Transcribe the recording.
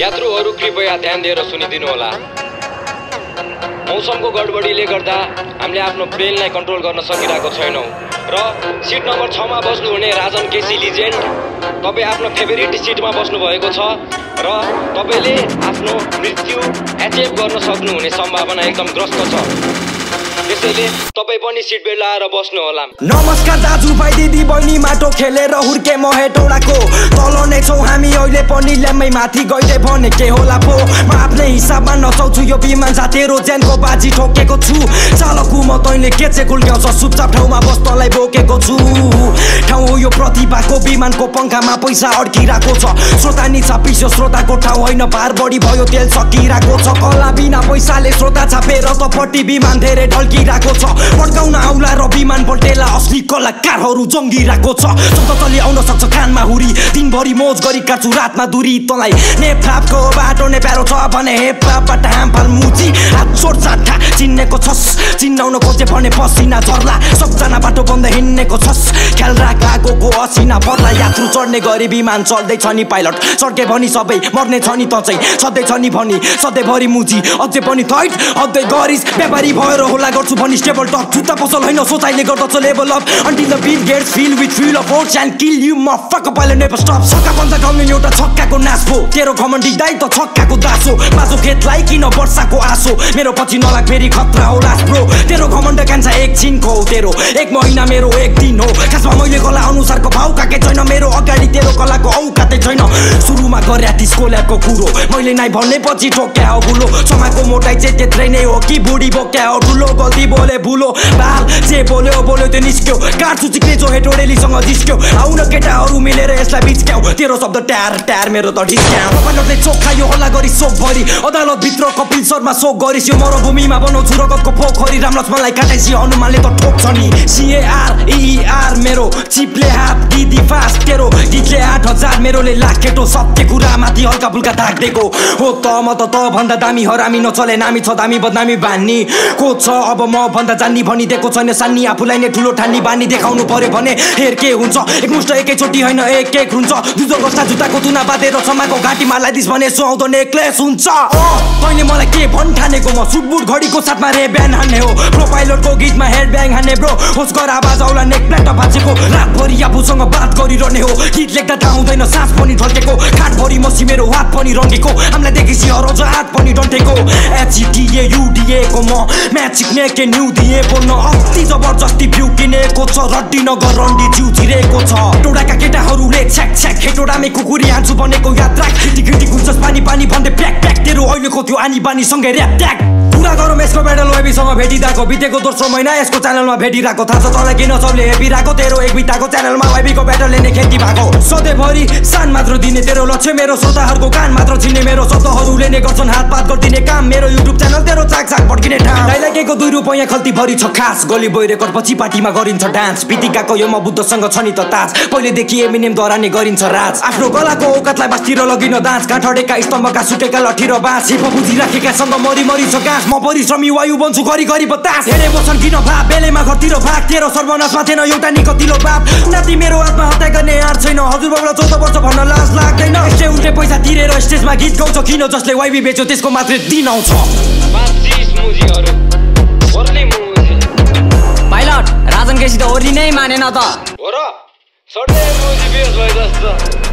यात्रुहरू कृपया ध्यान दिएर सुनिदिनु होला। मौसमको गडबडीले गर्दा हामीले आफ्नो ब्रेनलाई कन्ट्रोल गर्न सकिरहेको छैनौं र सिट नम्बर 6 मा बस्नु हुने राजन केसी लिजेन्ड तपाई आफ्नो फेभरेट सिटमा बस्नु भएको छ र तपाईले आफ्नो मृत्यु एचेभ गर्न सक्नु हुने सम्भावना एकदम ग्रस्त छ। त्यसैले तपाई पनि सिट बेल्ट लाएर बस्नु होला। नमस्कार दाजुभाइ दिदीबहिनी, माटो खेलेर हुर्के म हेटौडाको, तल नै छौ हामी अहिले पनि ल्यामै माथि गइदै भने के होला पो। म आफ्नै हिसाबमा नचाउँछु यो विमान जा, तेरो ज्यानको बाजी ठोकेको छु। चालकु म तैले के चाहिँ गुल्क्याउँछ, चुपचाप ठाउँमा बस्नलाई बोकेको छु। ठाउँ हो यो प्रतिभाको, विमानको पंखामा पैसा अड्किराको छ। श्रोता नि छापिसो, श्रोताको ठाउँ होइन भार बढी भयो, तेल सकिराको छ। कला बिना पैसाले श्रोता छापेर त पट्टी विमान धेरै ढल्किराको छ। पड्काउन आउला र विमान पल्टेला असली कलाकारहरू जङ्गिराको छ। चततली आउन सक्छ कानमा हुरी, दिनभरि मोज गरी काट्छु रातमा दुरी। तलाई नेपथापको बाटो ने प्यारो छ भने हेपबाट हामफाल मुची हात छोड जाठा चिन्नेको छस्, चिन्नाउन खोजे भने पसिना झर्ला। सबजना बाटो बन्द हिँड्नेको छस्, ख्याल राख लागोको असिना पर्ला। यात्रु चढ्ने गरी विमान चल्दै छ नि पाइलट, चड्के भनी सबै मर्ने छ नि तँचै, सधैँ छ नि भनी सधैँभरि मुची अझै पनि थैट अझै गरिस्। व्यापारी भएर होला गर्छु भनी स्टेबल टक, जुत्ता पसल होइन सोचाइले गर्दछ level up. Until the beat gets filled with fuel of force and kill you motherfucker, pilot never stop. सक्का बन्दा गाउने एउटा छक्काको नाच भो, तेरो घमण्डी दाइ त छक्काको दासो। बाजो खेतलाई किन वर्षाको आसो, मेरो पछि नलाग फेरि खतरा हो लास ब्रो। तेरो घमण्ड कान्छ एकछिनको, तेरो एक महिना मेरो एक दिन हो। खासमा मैले कला अनुसारको भाउ काके छैन, मेरो अगाडि तेरो कलाको औकातै छैन। सुरुमा गरे तिस्कोलाको कुरो, मैले नाइ भन्नेपछि ठोक्या हो भुलो। समाको मोटाइ चाहिँ त्यत्रै नै हो कि बुढी बोक्या हो ठुलो, गल्ती बोले भुलो बाल जे बोल्यो बोल्यो त्यो निस्क्यो। काट्छु चिक्ने जो हेटौडेलीसँग जिस्क्यो, आउन केटाहरू मिलेर यसलाई बिचक्याउ। तेरो शब्द ट्यार ट्यार मेरो त ढिस्क्याउ। पाइलटले चोखा यो हल्ला गरी सोभरि, अदालतभित्र कपिल शर्मा सो गरिस्। यो मरुभूमिमा बनाउँछु रगतको पोखरी, रामलक्ष्मणलाई काटाइसी हनुमानले त ठोक्छ नि। CARER मेरो चिपले हात दिदी फास्ट, तेरो गीतले 8000 मेरोले लाख। केटो सत्य कुरा माथि हल्का फुल्का धाक्देको हो त, म त त भन्दा दामी हरामी नचले नामी छ, दामी बदनामी बान्नी को छ। अब म भन्दा जान्नी भनिदिएको छैन सान्नी, आफूलाई नै ठुलो ठान्नी बानी देखाउनु पर्यो भने हेर के हुन्छ। एकमुष्ट एकैचोटी होइन एक एक हुन्छ, जुजो बस्दा जुत्ताको तुना बाँधेर समाको घाँटीमा लाइदिस् भने सुहाउँदो नेक्लेस हुन्छ। तैँले मलाई के भन्ठानेको, म सुटबुट घडीको साथमा रे ब्यान हान्ने हो। प्रो पाइलटको गीतमा हेड ब्याङ हान्ने ब्रो, होस् गर आवाज आउला नेक प्लाट बाजेको। रातभरि आफूसँग बात गरिरहने हो, गीत लेख्दा थाहा हुँदैन सास पनि ढल्केको। खाटभरि मसी मेरो हात पनि रङ्गेको, हामीलाई देखेसी हरोज हात पनि डन्टेको। HETAUDA को म म्याचिक ने के न्यू दिए बोल्न, अस्ति जबरजस्ती भ्यू किनेको छ, रड्डी नगर रन्डी जिउ छिरेको छ। हेटौडाका केटाहरूले छ्याक छ्याक हेटौडामै कुकुरी हान्छु भनेको याद राख। खिटी खिटी गुन्जस पानी पानी भन्दै प्याक प्याक, तेरो अहिलेको त्यो आनी बानीसँगै ऱ्याक ट्याक। पुरा गरौँ यसको मेडल वेबीसँग भेटिरहेको, बितेको दोस्रो महिना यसको च्यानलमा भेटिरहेको। थाहा छ तँलाई किन सबले हेपिरहेको, तेरो एक बिताको च्यानलमा वेबीको ब्याटल लिने खेती भएको। सधैँभरि सान मात्र दिने तेरो लक्ष्य, मेरो श्रोताहरूको कान मात्र छिन्ने। मेरो शब्दहरूले नै गर्छन् हातपात गरिदिने काम, मेरो युट्युब च्यानल तेरो चाक चाक भड्किने ठाउँ। डाइलाकेको 2 रुपैयाँ खल्ती भरि छ खास, गोली बोय रेकर्ड पछि पार्टीमा गरिन्छ डान्स। बितिकाको यो म बुद्धसँग छ नि त ताज, पहिलेदेखि एमिनेमद्वारा नै गरिन्छ राज। आफ्नो गलाको औकातलाई बाँसतिर लगिन दाँच, काठडेका स्तम्भका सुकेका लठी र बाँस। हिप बुझिराखेकासँग मरिमरि छ गाँस, म परिश्रमी वायु बन्छु घरि घरि बतास। हेरे बस्छन् किन भाग बेलेमा घरतिर भाग, तेरो सर्वनाशमा थिएन एउटा निकतिलो बाप। नाति मेरो आत्महत्या गर्ने आँट छैन, हजुरबाबुलाई 14 वर्ष भन्न लाज लाग्दैन। यसले उल्टे पैसा तिरेर स्टेजमा गीत गाउँछ किन, जसले वाइबी बेच्यो त्यसको मात्रै दिन आउँछ। पाइलट राजन केसी त ओर्ली नै मानेन त हो र, सडे मुजी बेस भए जस्तो।